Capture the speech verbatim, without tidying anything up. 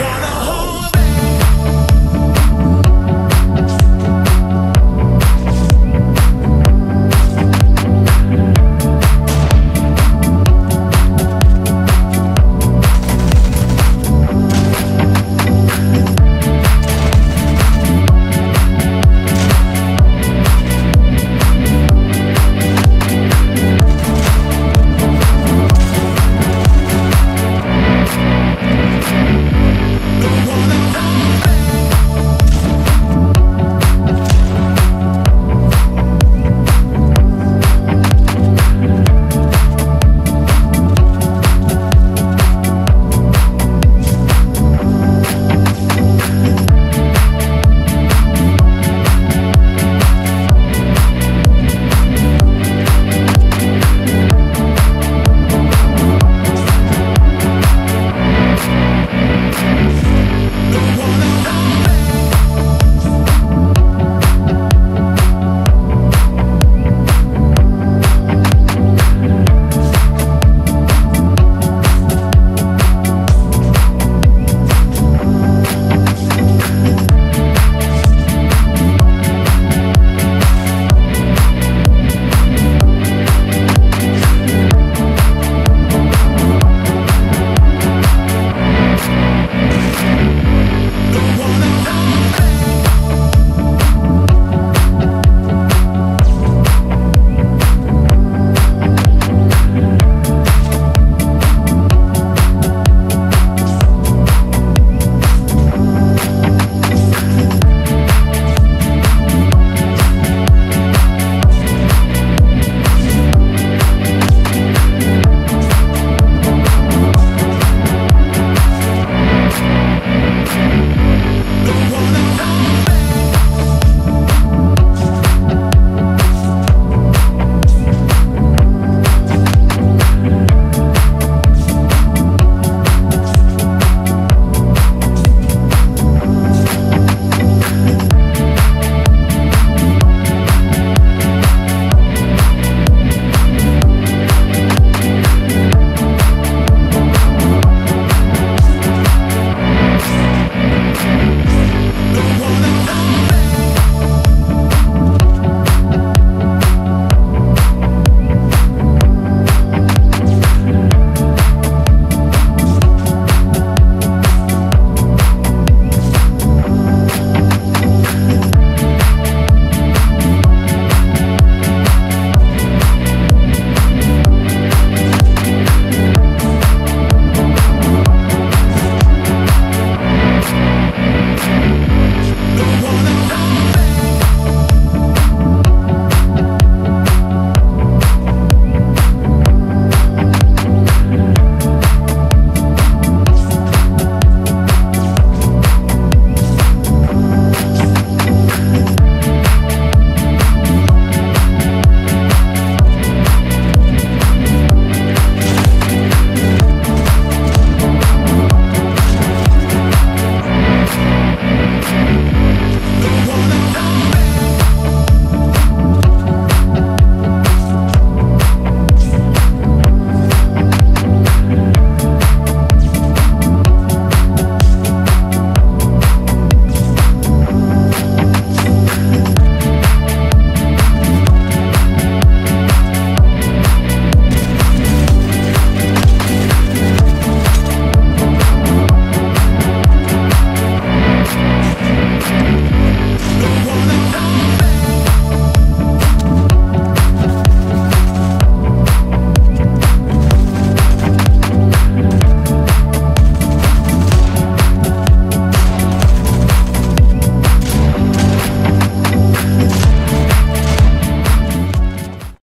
wanna